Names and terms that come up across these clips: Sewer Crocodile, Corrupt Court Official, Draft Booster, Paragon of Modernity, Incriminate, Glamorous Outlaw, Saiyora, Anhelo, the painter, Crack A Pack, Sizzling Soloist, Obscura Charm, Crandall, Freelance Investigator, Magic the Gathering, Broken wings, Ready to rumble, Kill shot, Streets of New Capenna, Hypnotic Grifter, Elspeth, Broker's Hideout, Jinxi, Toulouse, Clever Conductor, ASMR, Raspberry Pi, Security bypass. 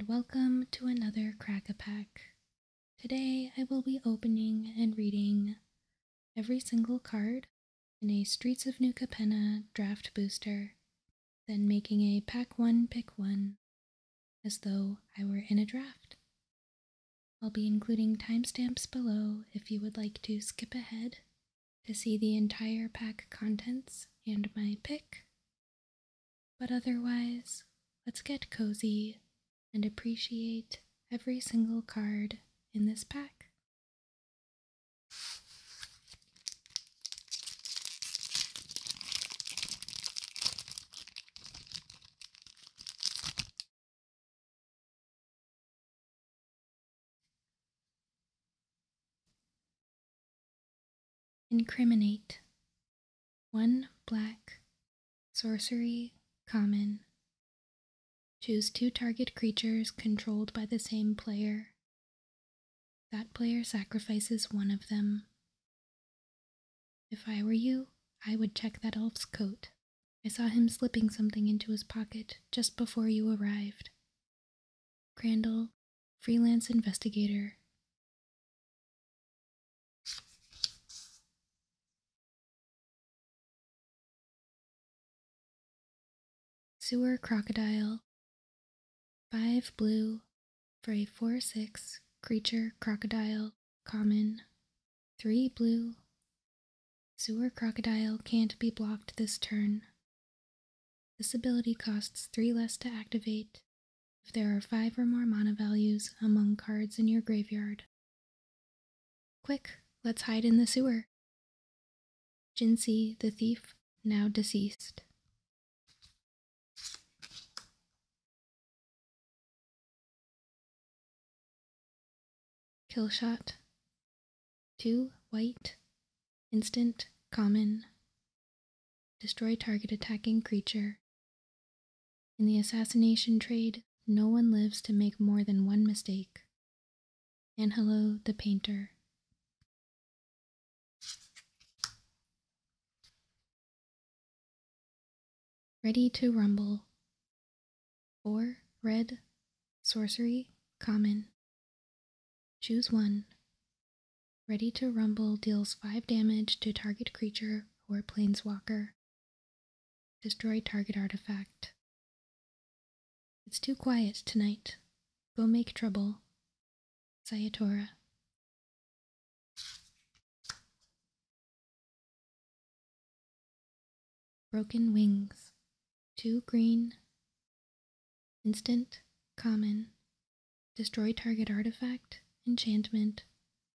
and welcome to another Crack A Pack. Today I will be opening and reading every single card in a Streets of New Capenna draft booster, then making a pack one pick one, as though I were in a draft. I'll be including timestamps below if you would like to skip ahead to see the entire pack contents and my pick. But otherwise, let's get cozy and appreciate every single card in this pack. Incriminate. 1 black. Sorcery. Common. Choose 2 target creatures controlled by the same player. That player sacrifices one of them. If I were you, I would check that elf's coat. I saw him slipping something into his pocket just before you arrived. Crandall, Freelance Investigator. 2 Sewer Crocodile, 5 blue, for a 4/6 creature crocodile, common, 3 blue. Sewer Crocodile can't be blocked this turn. This ability costs 3 less to activate if there are 5 or more mana values among cards in your graveyard. Quick, let's hide in the sewer. Jinxi, the thief, now deceased. 2 Kill shot. 2 white. Instant. Common. Destroy target attacking creature. In the assassination trade, no one lives to make more than one mistake. Anhelo, the Painter. 'Ready to rumble. 4 red. Sorcery. Common. Choose 1. Ready to rumble deals 5 damage to target creature or planeswalker. Destroy target artifact. It's too quiet tonight. Go make trouble. Saiyora. 'Broken wings. 2 green. Instant. Common. Destroy target artifact, enchantment,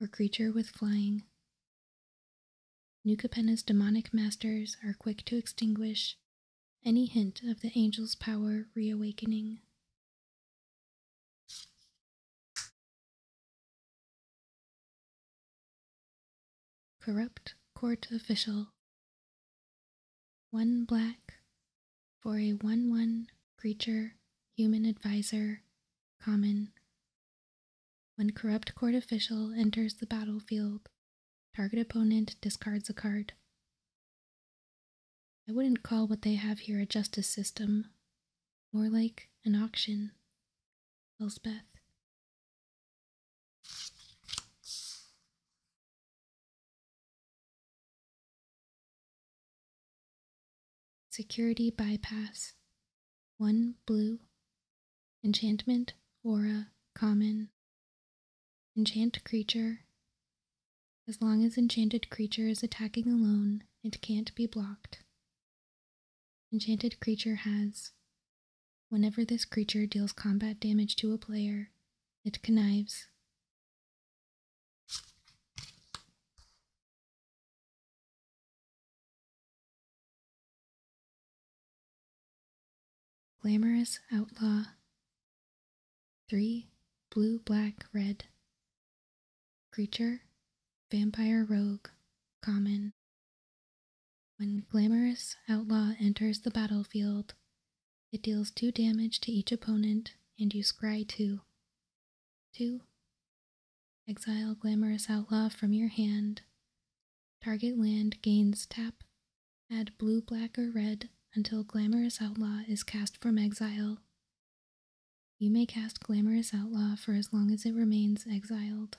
or creature with flying. New Capenna's demonic masters are quick to extinguish any hint of the angel's power reawakening. 'Corrupt Court Official. 1 black, for a 1/1 creature, human advisor, common. When Corrupt Court Official enters the battlefield, target opponent discards a card. I wouldn't call what they have here a justice system. More like an auction. Elspeth. 'Security bypass. 1 blue. Enchantment, aura, common. Enchant creature. As long as enchanted creature is attacking alone, it can't be blocked. Enchanted creature has. Whenever this creature deals combat damage to a player, it connives. 'Glamorous Outlaw. 3 blue, black, red. Creature, vampire rogue, common. When Glamorous Outlaw enters the battlefield, it deals 2 damage to each opponent, and you scry 2. 2. Exile Glamorous Outlaw from your hand. Target land gains tap. Add blue, black, or red until Glamorous Outlaw is cast from exile. You may cast Glamorous Outlaw for as long as it remains exiled.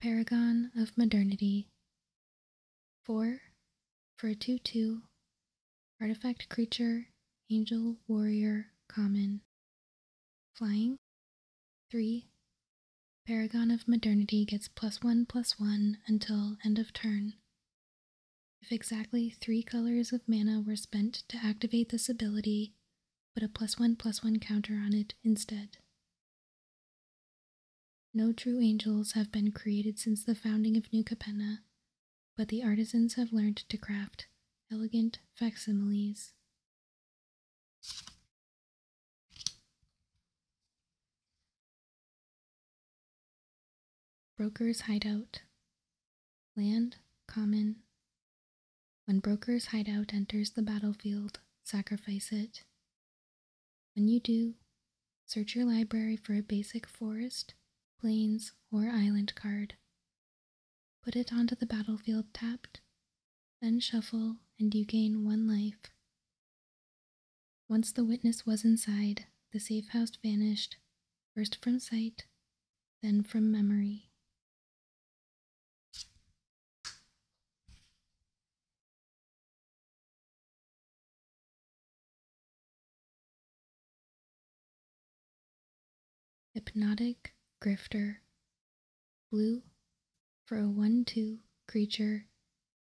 Paragon of Modernity. 4. For a 2/2, artifact creature, angel, warrior, common. Flying. 3. Paragon of Modernity gets +1/+1 until end of turn. If exactly 3 colors of mana were spent to activate this ability, put a +1/+1 counter on it instead. No true angels have been created since the founding of New Capenna, but the artisans have learned to craft elegant facsimiles. Broker's Hideout. Land, common. When Broker's Hideout enters the battlefield, sacrifice it. When you do, search your library for a basic forest, plains, or island card. Put it onto the battlefield tapped, then shuffle, and you gain 1 life. Once the witness was inside, the safe house vanished, first from sight, then from memory. Hypnotic Grifter. Blue, for a 1/2 creature,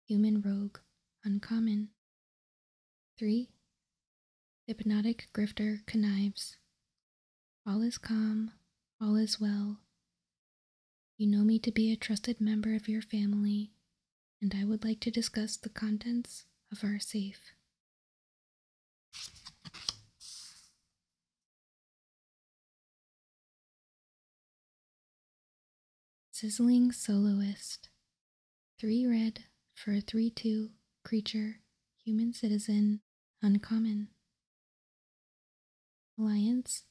human rogue, uncommon. 3. Hypnotic Grifter connives. All is calm, all is well. You know me to be a trusted member of your family, and I would like to discuss the contents of our safe. Sizzling Soloist. 3 red for a 3/2 creature, human citizen, uncommon. Alliance.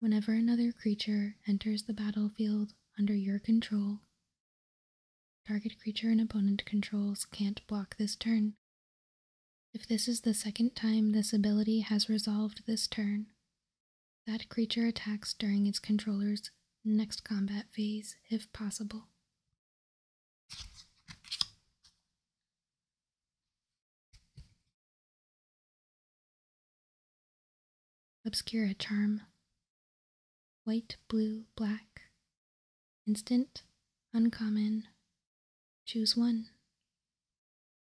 Whenever another creature enters the battlefield under your control, target creature an opponent controls can't block this turn. If this is the second time this ability has resolved this turn, that creature attacks during its controller's next combat phase, if possible. Obscura Charm. White, blue, black. Instant, uncommon. Choose 1.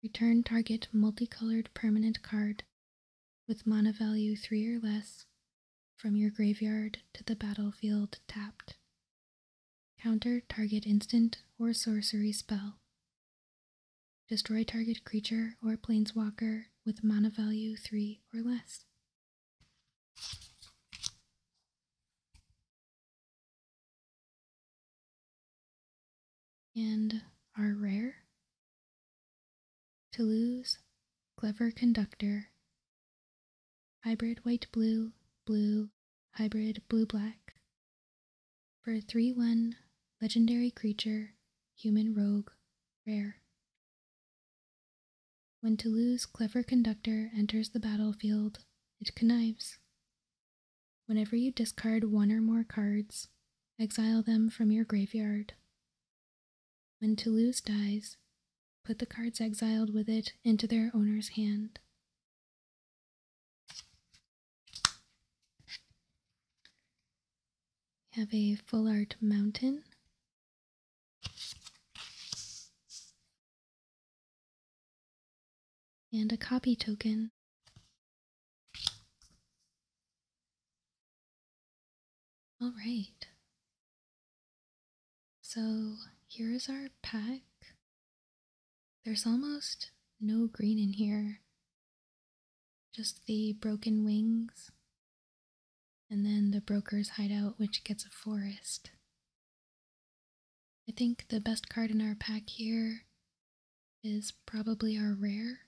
Return target multicolored permanent card with mana value 3 or less from your graveyard to the battlefield tapped. Counter target instant or sorcery spell. Destroy target creature or planeswalker with mana value 3 or less. And our rare. Toulouse, Clever Conductor. Hybrid white blue, blue, hybrid blue black. For a 3/1, legendary creature, human rogue, rare. When Toulouse Clever Conductor enters the battlefield, it connives. Whenever you discard 1 or more cards, exile them from your graveyard. When Toulouse dies, put the cards exiled with it into their owner's hand. We have a full art mountain. And a copy token. Alright. So here is our pack. There's almost no green in here. Just the Broken Wings. And then the Broker's Hideout, which gets a forest. I think the best card in our pack here is probably our rare.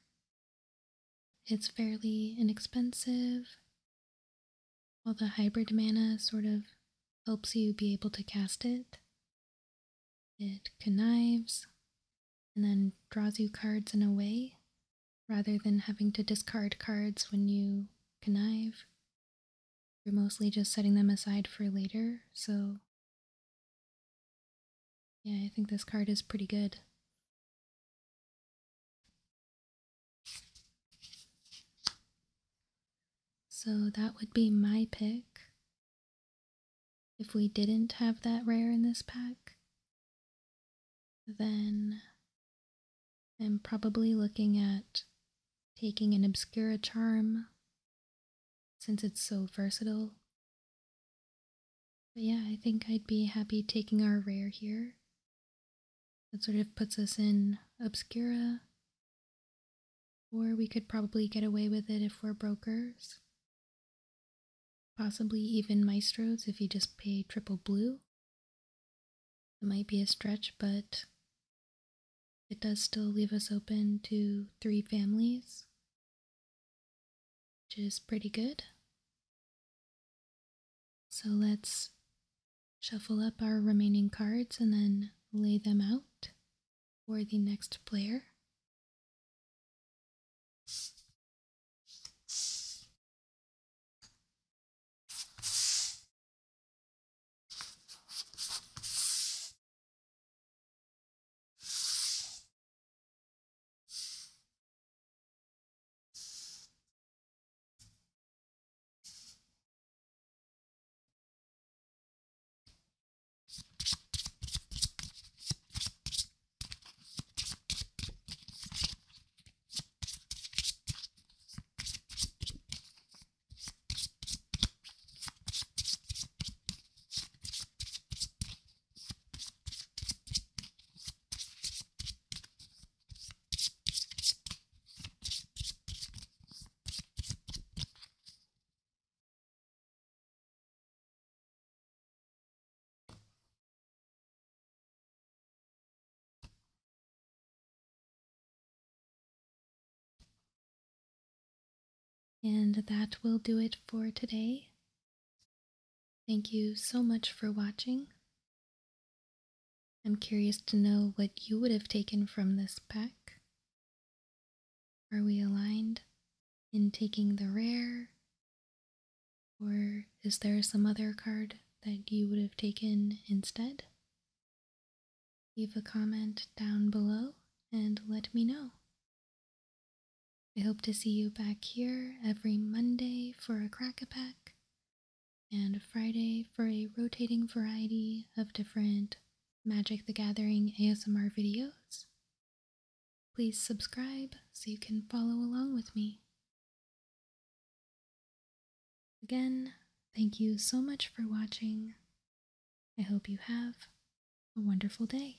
It's fairly inexpensive. Well, the hybrid mana sort of helps you be able to cast it. It connives. and then draws you cards in a way, rather than having to discard cards when you connive. You're mostly just setting them aside for later, so yeah, I think this card is pretty good. So that would be my pick. If we didn't have that rare in this pack, then I'm probably looking at taking an Obscura Charm, since it's so versatile. But yeah, I think I'd be happy taking our rare here. That sort of puts us in Obscura, or we could probably get away with it if we're brokers. Possibly even Maestros if you just pay triple blue. It might be a stretch, but it does still leave us open to 3 families, which is pretty good. So let's shuffle up our remaining cards and then lay them out for the next player. And that will do it for today. Thank you so much for watching. I'm curious to know what you would have taken from this pack. Are we aligned in taking the rare? Or is there some other card that you would have taken instead? Leave a comment down below and let me know. I hope to see you back here every Monday for a Crack A Pack, and Friday for a rotating variety of different Magic the Gathering ASMR videos. Please subscribe so you can follow along with me. Again, thank you so much for watching. I hope you have a wonderful day.